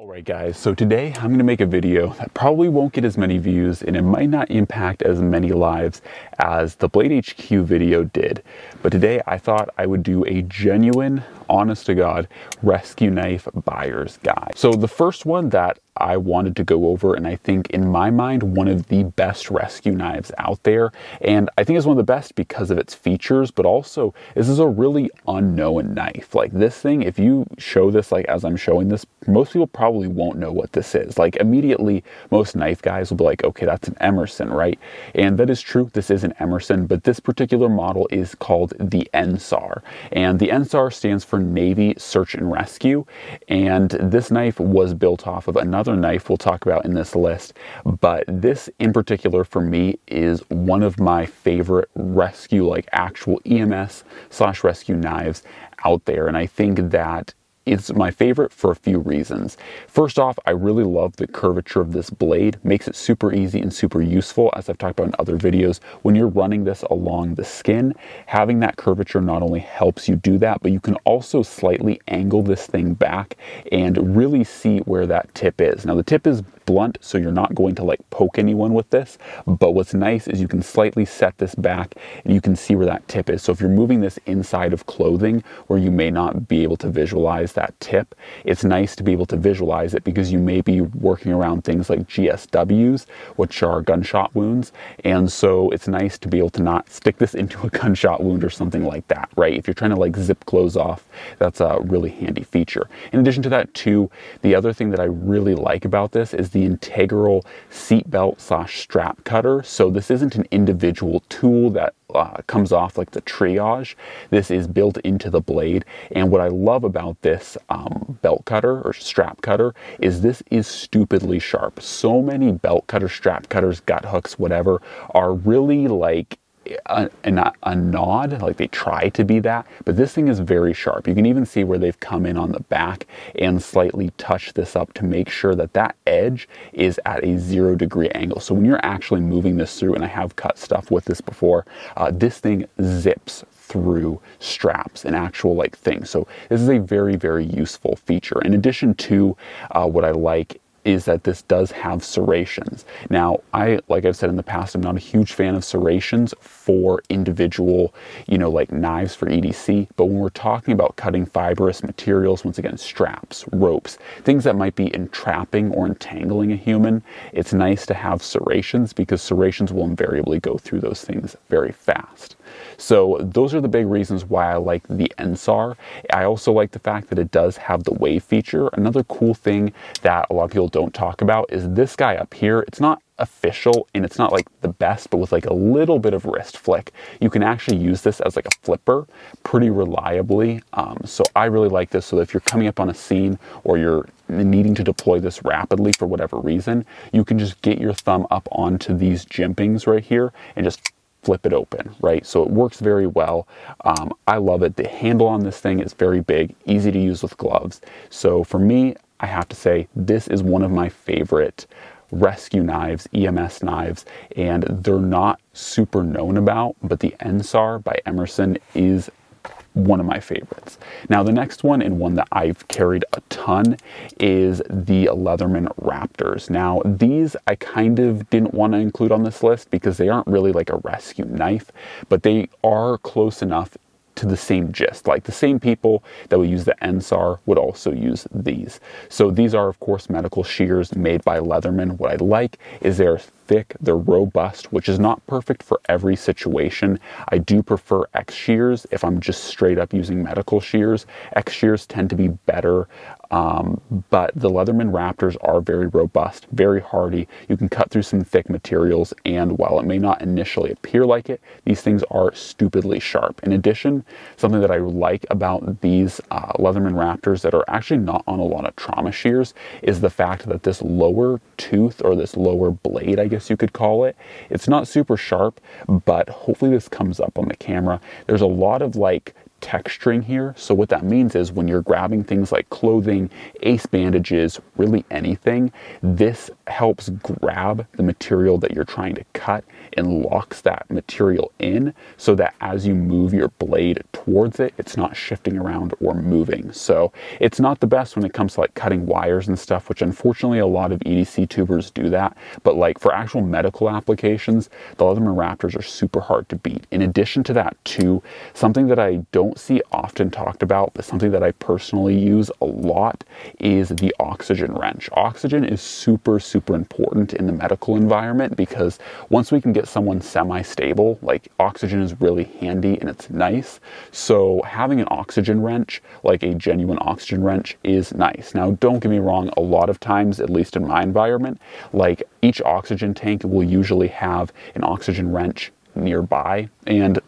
Alright guys, so today I'm going to make a video that probably won't get as many views and it might not impact as many lives as the Blade HQ video did. But today I thought I would do a genuine, honest to God, rescue knife buyer's guide. So the first one that I wanted to go over, and I think in my mind one of the best rescue knives out there, and I think it's one of the best because of its features, but also this is a really unknown knife. Like this thing, if you show this, like as I'm showing this, most people probably won't know what this is. Like immediately most knife guys will be like, okay, that's an Emerson, right? And that is true, this is an Emerson, but this particular model is called the NSAR, and the NSAR stands for Navy Search and Rescue, and this knife was built off of another knife we'll talk about in this list, but this in particular for me is one of my favorite rescue, like actual EMS / rescue knives out there, and I think that it's my favorite for a few reasons. First off, I really love the curvature of this blade. Makes it super easy and super useful, as I've talked about in other videos. When you're running this along the skin, having that curvature not only helps you do that, but you can also slightly angle this thing back and really see where that tip is. Now the tip is blunt, so you're not going to like poke anyone with this, but what's nice is you can slightly set this back and you can see where that tip is. So if you're moving this inside of clothing where you may not be able to visualize that tip, it's nice to be able to visualize it because you may be working around things like GSWs, which are gunshot wounds, and so it's nice to be able to not stick this into a gunshot wound or something like that, right? If you're trying to like zip clothes off, that's a really handy feature. In addition to that too, the other thing that I really like about this is the integral seatbelt / strap cutter. So this isn't an individual tool that comes off like the Triage. This is built into the blade, and what I love about this belt cutter or strap cutter is this is stupidly sharp. So many belt cutters, strap cutters, gut hooks, whatever, are really like a nod, like they try to be that, but this thing is very sharp. You can even see where they've come in on the back and slightly touch this up to make sure that that edge is at a 0 degree angle. So when you're actually moving this through, and I have cut stuff with this before, this thing zips through straps and actual like things. So this is a very, very useful feature. In addition to what I like is that this does have serrations. Now, like I've said in the past, I'm not a huge fan of serrations for individual, you know, like knives for EDC, but when we're talking about cutting fibrous materials, once again, straps, ropes, things that might be entrapping or entangling a human, it's nice to have serrations because serrations will invariably go through those things very fast. So those are the big reasons why I like the NSAR. I also like the fact that it does have the wave feature. Another cool thing that a lot of people don't talk about is this guy up here. It's not official and it's not like the best, but with like a little bit of wrist flick, you can actually use this as like a flipper pretty reliably. So I really like this, so that if you're coming up on a scene or you're needing to deploy this rapidly for whatever reason, you can just get your thumb up onto these jimpings right here and just flip it open, right? So it works very well. I love it. The handle on this thing is very big, easy to use with gloves. So for me, I have to say, this is one of my favorite rescue knives, EMS knives, and they're not super known about, but the NSAR by Emerson is one of my favorites. Now the next one, and one that I've carried a ton, is the Leatherman Raptors. Now these I kind of didn't want to include on this list because they aren't really like a rescue knife, but they are close enough to the same gist. Like the same people that would use the NSAR would also use these. So these are of course medical shears made by Leatherman. What I like is they're thick, they're robust, which is not perfect for every situation. I do prefer X shears if I'm just straight up using medical shears. X shears tend to be better, but the Leatherman Raptors are very robust, very hardy. You can cut through some thick materials, and while it may not initially appear like it, these things are stupidly sharp. In addition, something that I like about these Leatherman Raptors that are actually not on a lot of trauma shears is the fact that this lower tooth, or this lower blade, I guess you could call it, it's not super sharp, but hopefully this comes up on the camera. There's a lot of like texturing here. So what that means is when you're grabbing things like clothing, ace bandages, really anything, this helps grab the material that you're trying to cut and locks that material in so that as you move your blade towards it, it's not shifting around or moving. So it's not the best when it comes to like cutting wires and stuff, which unfortunately a lot of EDC tubers do that. But like for actual medical applications, the Leatherman Raptors are super hard to beat. In addition to that too, something that I don't see often talked about, but something that I personally use a lot is the oxygen wrench. Oxygen is super important in the medical environment because once we can get someone semi-stable, like oxygen is really handy and it's nice. So having an oxygen wrench, like a genuine oxygen wrench, is nice. Now don't get me wrong, a lot of times, at least in my environment, like each oxygen tank will usually have an oxygen wrench nearby, and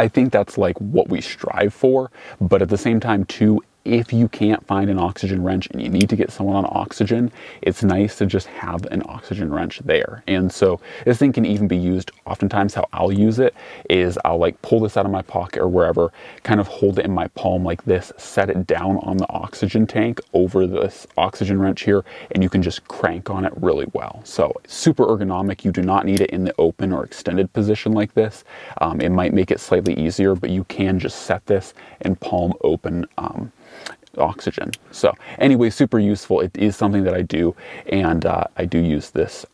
I think that's like what we strive for. But at the same time too, if you can't find an oxygen wrench and you need to get someone on oxygen, it's nice to just have an oxygen wrench there. And so this thing can even be used, oftentimes how I'll use it is I'll like pull this out of my pocket or wherever, kind of hold it in my palm like this, set it down on the oxygen tank over this oxygen wrench here, and you can just crank on it really well. So super ergonomic. You do not need it in the open or extended position like this. It might make it slightly easier, but you can just set this and palm open oxygen. So anyway, super useful. It is something that I do, and I do use this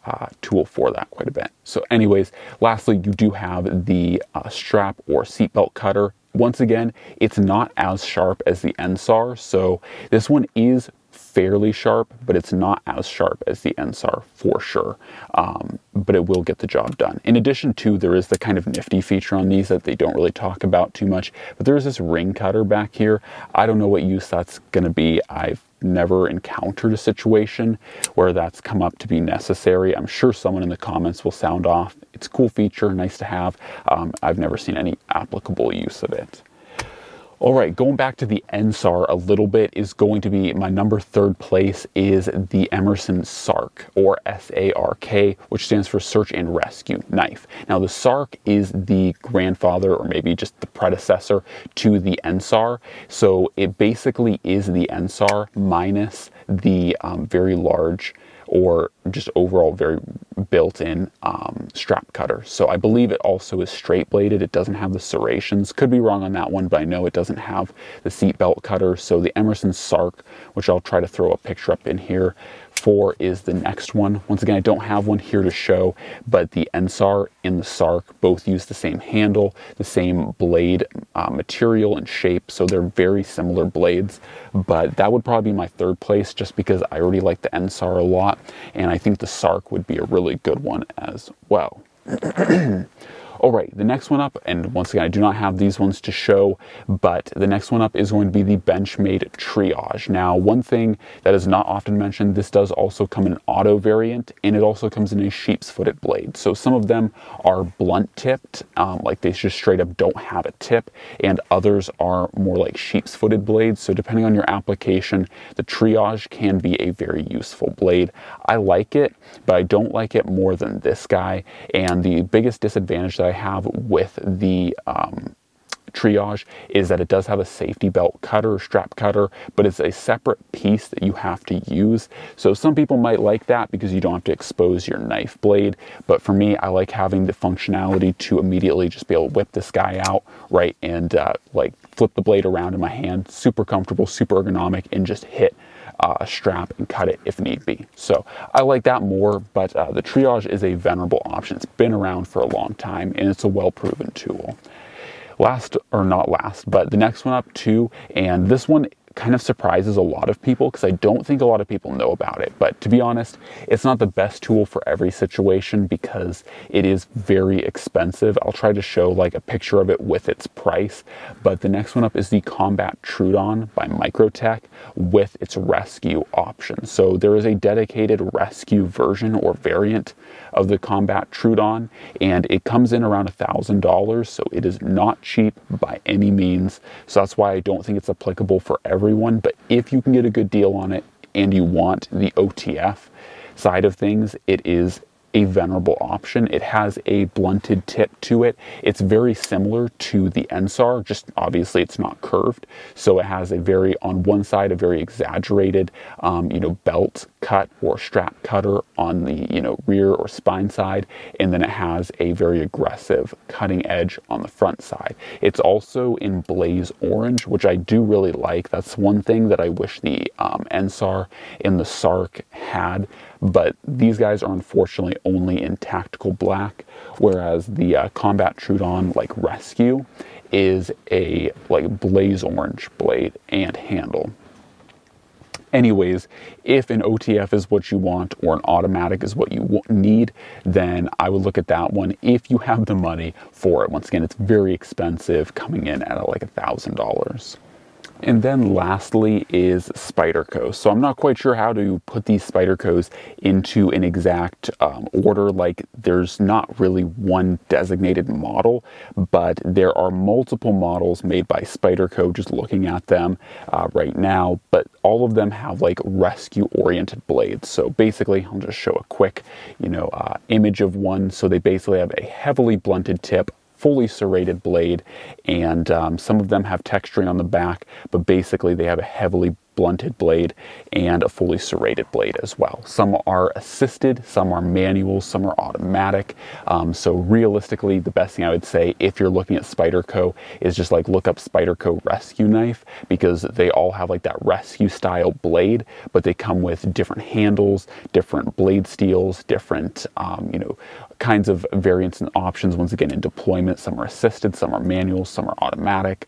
tool for that quite a bit. So anyways, lastly, you do have the strap or seatbelt cutter. Once again, it's not as sharp as the NSAR. So this one is fairly sharp, but it's not as sharp as the NSAR for sure, but it will get the job done. In addition to, there is the kind of nifty feature on these that they don't really talk about too much, but there's this ring cutter back here. I don't know what use that's going to be. I've never encountered a situation where that's come up to be necessary. I'm sure someone in the comments will sound off. It's a cool feature, nice to have. I've never seen any applicable use of it. All right, going back to the NSAR a little bit, is going to be my number 3rd place is the Emerson SARK, or S-A-R-K, which stands for Search and Rescue Knife. Now the SARK is the grandfather, or maybe just the predecessor to the NSAR. So it basically is the NSAR minus the very large, or just overall very built-in strap cutter. So I believe it also is straight bladed. It doesn't have the serrations. Could be wrong on that one, but I know it doesn't have the seatbelt cutter. So the Emerson SARK, which I'll try to throw a picture up in here for, is the next one. Once again, I don't have one here to show, but the NSAR and the SARK both use the same handle, the same blade material and shape. So they're very similar blades, but that would probably be my 3rd place just because I already like the NSAR a lot. And I think the SARK would be a really good one as well. All right, the next one up, and once again, I do not have these ones to show, but the next one up is going to be the Benchmade Triage. Now, one thing that is not often mentioned, this does also come in an auto variant, and it also comes in a sheep's footed blade. So some of them are blunt tipped, like they just straight up don't have a tip, and others are more like sheep's footed blades. So depending on your application, the Triage can be a very useful blade. I like it, but I don't like it more than this guy. And the biggest disadvantage that I have with the Triage is that it does have a safety belt cutter, strap cutter, but it's a separate piece that you have to use. So some people might like that because you don't have to expose your knife blade, but for me, I like having the functionality to immediately just be able to whip this guy out, right, and like flip the blade around in my hand, super comfortable, super ergonomic, and just hit a strap and cut it if need be. So I like that more, but the Triage is a venerable option. It's been around for a long time, and it's a well-proven tool. Last, or not last, but the next one up too, and this one kind of surprises a lot of people because I don't think a lot of people know about it, but to be honest, it's not the best tool for every situation because it is very expensive. I'll try to show like a picture of it with its price, but the next one up is the Combat Troodon by Microtech with its rescue option. So there is a dedicated rescue version or variant of the Combat Troodon, and it comes in around $1,000, so it is not cheap by any means. So that's why I don't think it's applicable for everyone, but if you can get a good deal on it and you want the OTF side of things, it is a venerable option. It has a blunted tip to it. It's very similar to the NSAR, just obviously it's not curved. So it has a very, on one side, a very exaggerated, belt cut or strap cutter on the, rear or spine side. And then it has a very aggressive cutting edge on the front side. It's also in blaze orange, which I do really like. That's one thing that I wish the NSAR and the SARK had. But these guys are unfortunately only in tactical black, whereas the Combat Troodon like Rescue is a like blaze orange blade and handle. Anyways, if an OTF is what you want or an automatic is what you need, then I would look at that one if you have the money for it. Once again, it's very expensive, coming in at like $1,000. And then lastly is Spyderco. So I'm not quite sure how to put these Spydercos into an exact order. Like, there's not really one designated model, but there are multiple models made by Spyderco, just looking at them right now. But all of them have like rescue oriented blades. So basically I'll just show a quick image of one. So they basically have a heavily blunted tip, fully serrated blade, and some of them have texturing on the back, but basically they have a heavily blunted blade and a fully serrated blade as well. Some are assisted, some are manual, some are automatic. So realistically, the best thing I would say if you're looking at Spyderco is just like look up Spyderco Rescue Knife, because they all have like that rescue style blade, but they come with different handles, different blade steels, different, kinds of variants and options, once again, in deployment. Some are assisted, some are manual, some are automatic.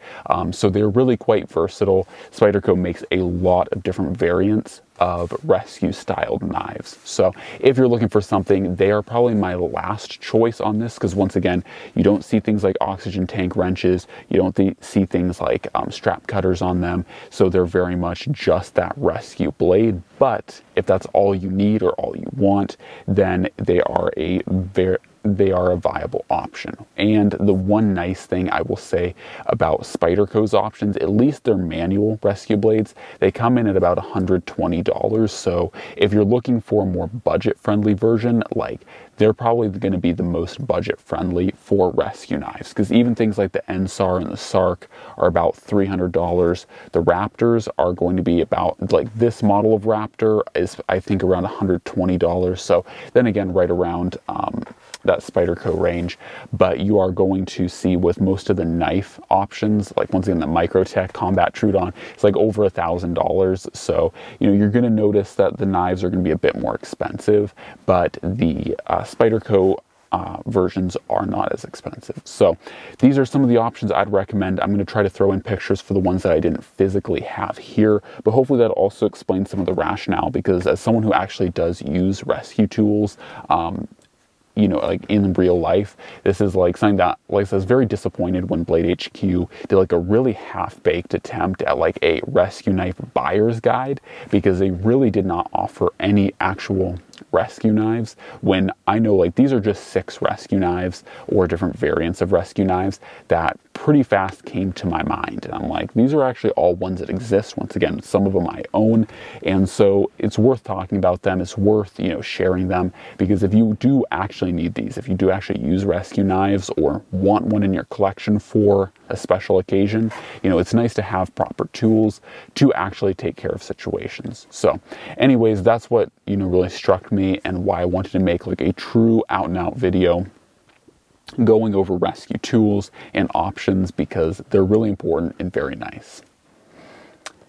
So they're really quite versatile. Spyderco makes a lot of different variants of rescue-styled knives. So if you're looking for something, they are probably my last choice on this, because once again, you don't see things like oxygen tank wrenches, you don't see things like strap cutters on them, so they're very much just that rescue blade. But if that's all you need or all you want, then they are a viable option. And the one nice thing I will say about Spyderco's options, at least their manual rescue blades, they come in at about $120. So if you're looking for a more budget-friendly version, like, they're probably going to be the most budget-friendly for rescue knives, because even things like the NSAR and the SARK are about $300. The Raptors are going to be about, like, this model of Raptor is, I think, around $120. So then again, right around that Spyderco range. But you are going to see with most of the knife options, like once again the Microtech Combat Troodon, it's like over $1,000. So you're going to notice that the knives are going to be a bit more expensive, but the Spyderco versions are not as expensive. So these are some of the options I'd recommend. I'm going to try to throw in pictures for the ones that I didn't physically have here, but hopefully that also explains some of the rationale, because as someone who actually does use rescue tools, like in real life, this is like something that, like, I was very disappointed when Blade HQ did like a really half-baked attempt at like a rescue knife buyer's guide, because they really did not offer any actual rescue knives, when I know like these are just 6 rescue knives or different variants of rescue knives that pretty fast came to my mind. And I'm like, these are actually all ones that exist. Once again, some of them I own. And so it's worth talking about them. It's worth, sharing them, because if you do actually need these, if you do actually use rescue knives or want one in your collection for a special occasion, it's nice to have proper tools to actually take care of situations. So anyways, that's what, really struck me and why I wanted to make like a true out and out video going over rescue tools and options, because they're really important and very nice.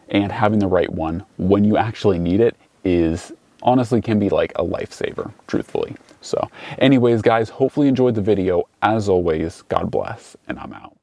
And having the right one when you actually need it is honestly can be like a lifesaver, truthfully. So anyways, guys, hopefully you enjoyed the video. As always, God bless, and I'm out.